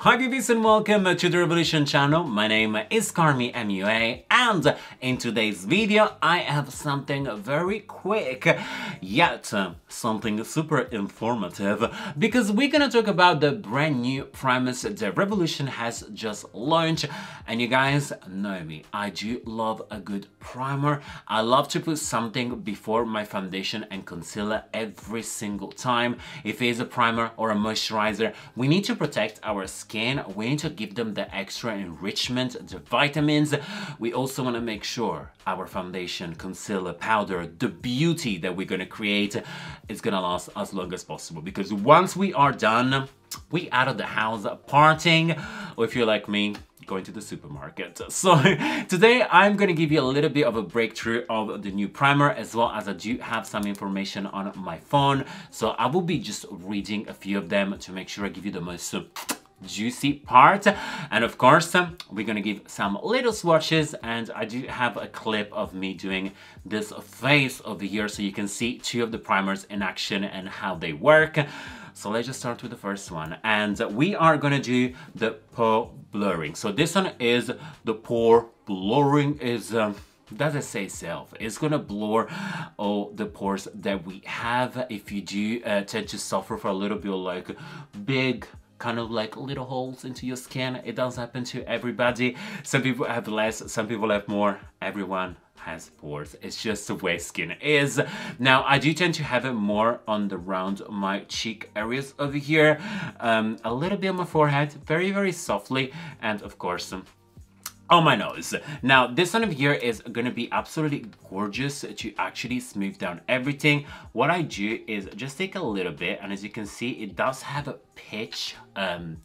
Hi beauties and welcome to the Revolution channel. My name is Carmi MUA and in today's video I have something very quick yet something super informative because we're gonna talk about the brand new premise the Revolution has just launched. And you guys know me, I do love a good primer. I love to put something before my foundation and concealer every single time. If it is a primer or a moisturizer, we need to protect our skin. We need to give them the extra enrichment, the vitamins. We also want to make sure our foundation, concealer, powder, the beauty that we're going to create is going to last as long as possible, because once we are done, we out of the house partying, or if you're like me, going to the supermarket. So today I'm going to give you a little bit of a breakthrough of the new primer, as well as I do have some information on my phone, so I will be just reading a few of them to make sure I give you the most juicy part. And of course we're gonna give some little swatches, and I do have a clip of me doing this face over here so you can see two of the primers in action and how they work. So let's just start with the first one, and we are gonna do the pore blurring. So this one is the pore blurring, is does it say self? It's gonna blur all the pores that we have. If you do tend to suffer for a little bit like big kind of like little holes into your skin, it does happen to everybody. Some people have less, some people have more. Everyone has pores. It's just the way skin is. Now I do tend to have it more on the round my cheek areas over here, a little bit on my forehead, very softly, and of course on my nose. Now this one over here is gonna be absolutely gorgeous to actually smooth down everything. What I do is just take a little bit, and as you can see, it does have a pitch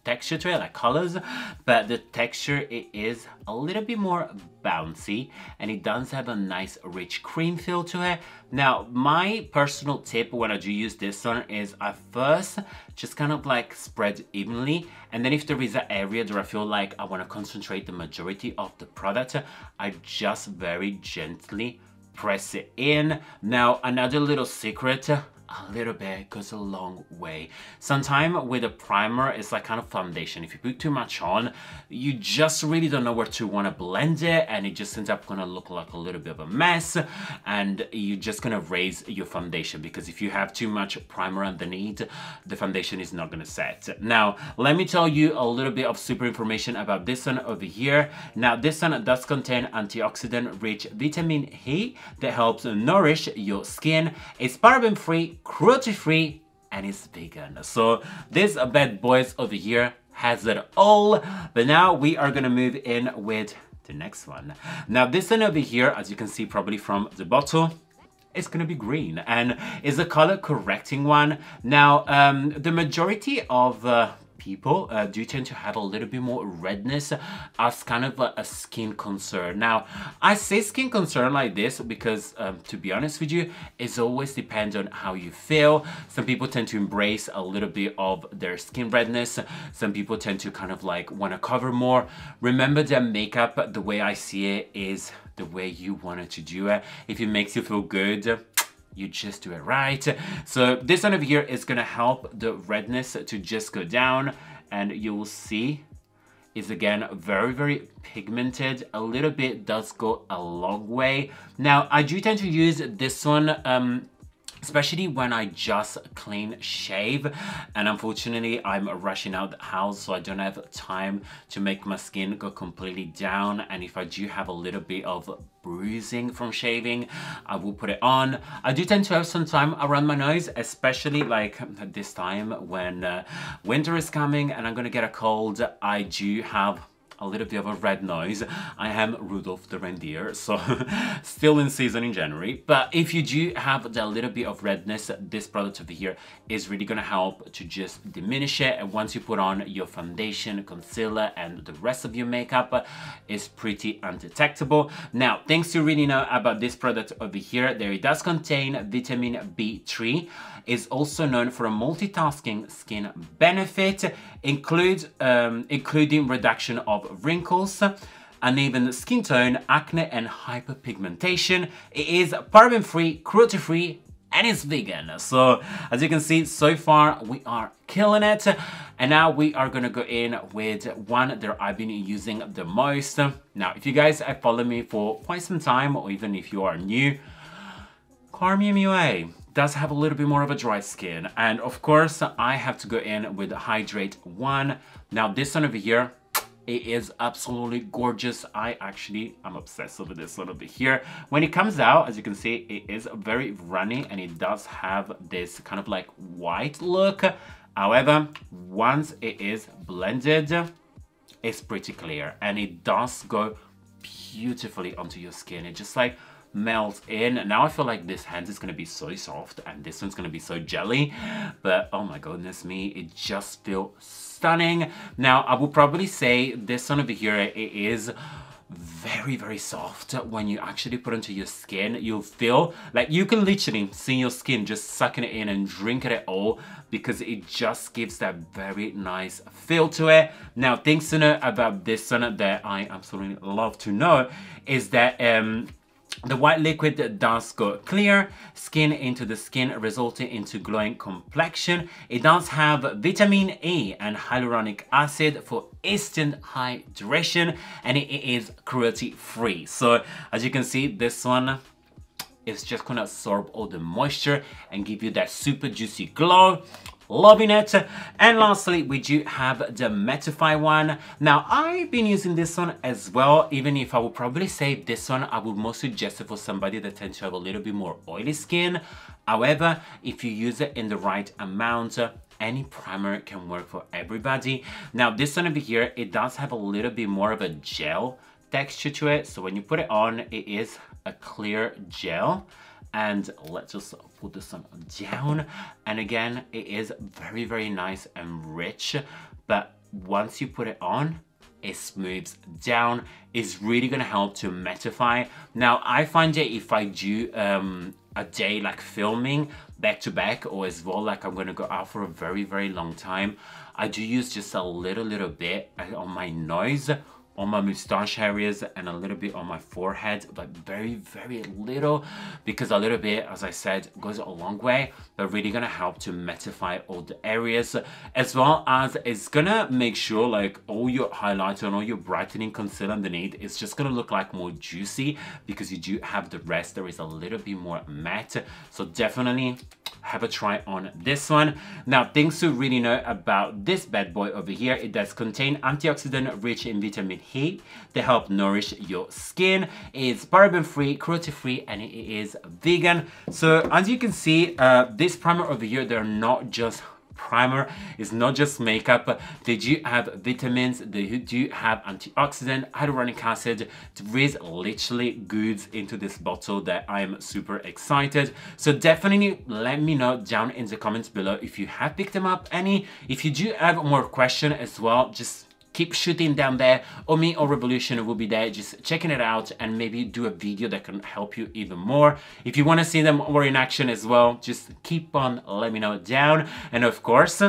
texture to it, like colors, but the texture, it is a little bit more bouncy, and it does have a nice rich cream feel to it. Now my personal tip when I do use this one is I first just kind of like spread evenly, and then if there is an area that I feel like I want to concentrate the majority of the product, I just very gently press it in. Now another little secret, a little bit goes a long way. Sometimes with a primer, it's like kind of foundation. If you put too much on, you just really don't know where to want to blend it, and it just ends up gonna look like a little bit of a mess, and you're just gonna raise your foundation, because if you have too much primer underneath, the foundation is not gonna set. Now let me tell you a little bit of super information about this one over here. Now this one does contain antioxidant rich vitamin E that helps nourish your skin. It's paraben free, cruelty-free, and it's vegan. So this bad boys over here has it all. But now we are gonna move in with the next one. Now this one over here, as you can see probably from the bottle, it's gonna be green, and it's a color correcting one. Now the majority of people do tend to have a little bit more redness as kind of a skin concern. Now I say skin concern like this because to be honest with you, it's always depends on how you feel. Some people tend to embrace a little bit of their skin redness, some people tend to kind of like want to cover more. Remember that makeup, the way I see it, is the way you wanted to do it. If it makes you feel good, you just do it right. So this one over here is gonna help the redness to just go down, and you will see is again very pigmented. A little bit does go a long way. Now I do tend to use this one especially when I just clean shave, and unfortunately I'm rushing out the house, so I don't have time to make my skin go completely down. And if I do have a little bit of bruising from shaving, I will put it on. I do tend to have some time around my nose, especially like this time when winter is coming and I'm gonna get a cold. I do have a little bit of a red nose. I am Rudolph the reindeer, so still in season in January. But if you do have that little bit of redness, this product over here is really gonna help to just diminish it. And once you put on your foundation, concealer, and the rest of your makeup, it's pretty undetectable. Now, things to really know about this product over here, there it does contain vitamin B3. It's also known for a multitasking skin benefit, including reduction of wrinkles, uneven skin tone, acne, and hyperpigmentation. It is paraben free, cruelty free, and it's vegan. So as you can see, so far we are killing it. And now we are gonna go in with one that I've been using the most. Now, if you guys have followed me for quite some time, or even if you are new, Carmi MUA does have a little bit more of a dry skin, and of course I have to go in with Hydrate One. Now this one over here, it is absolutely gorgeous. I actually am obsessed with this one over here. When it comes out, as you can see, it is very runny and it does have this kind of like white look. However, once it is blended, it's pretty clear and it does go beautifully onto your skin. It just like melts in. Now I feel like this hand is gonna be so soft and this one's gonna be so jelly, but oh my goodness me, it just feels so stunning. Now, I would probably say this one over here, it is very, very soft. When you actually put onto your skin, you'll feel like you can literally see your skin just sucking it in and drinking it all, because it just gives that very nice feel to it. Now, things to know about this one that I absolutely love to know is that the white liquid does go clear skin into the skin, resulting into glowing complexion. It does have vitamin E and hyaluronic acid for instant hydration, and it is cruelty free. So as you can see, this one is just gonna absorb all the moisture and give you that super juicy glow. Loving it. And lastly, we do have the mattify one. Now I've been using this one as well, even if I would probably say this one I would most suggest it for somebody that tends to have a little bit more oily skin. However, if you use it in the right amount, any primer can work for everybody. Now this one over here, it does have a little bit more of a gel texture to it, so when you put it on, it is a clear gel. And let's just put this one down, and again, it is very, very nice and rich, but once you put it on, it smooths down. It's really gonna help to mattify. Now I find that if I do a day like filming back to back, or as well like I'm gonna go out for a very, very long time, I do use just a little bit on my nose, on my moustache areas, and a little bit on my forehead, but very, very little, because a little bit, as I said, goes a long way, but really gonna help to mattify all the areas, as well as it's gonna make sure like all your highlighter and all your brightening concealer underneath, it's just gonna look like more juicy, because you do have the rest that is a little bit more matte. So definitely have a try on this one. Now things to really know about this bad boy over here, it does contain antioxidant rich in vitamin E to help nourish your skin. It's paraben free, cruelty free, and it is vegan. So as you can see, this primer over here, they're not just primer, it's not just makeup. They do have vitamins, they do have antioxidant, hyaluronic acid. There is literally goods into this bottle that I am super excited. So definitely let me know down in the comments below if you have picked them up any. If you do have more questions as well, just keep shooting down there, or me or Revolution will be there just checking it out, and maybe do a video that can help you even more. If you want to see them more in action as well, just keep on letting me know down. And of course,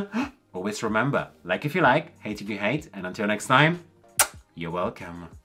always remember, like if you like, hate if you hate, and until next time, you're welcome.